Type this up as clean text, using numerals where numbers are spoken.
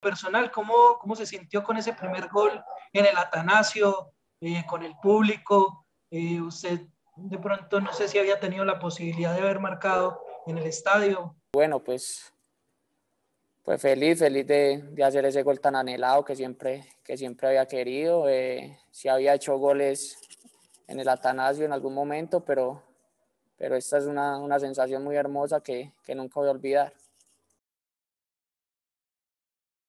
personal, ¿cómo se sintió con ese primer gol en el Atanasio, con el público? Usted de pronto no sé si había tenido la posibilidad de haber marcado en el estadio. Bueno, pues feliz de hacer ese gol tan anhelado que siempre había querido. Sí había hecho goles en el Atanasio en algún momento, pero esta es una sensación muy hermosa que nunca voy a olvidar.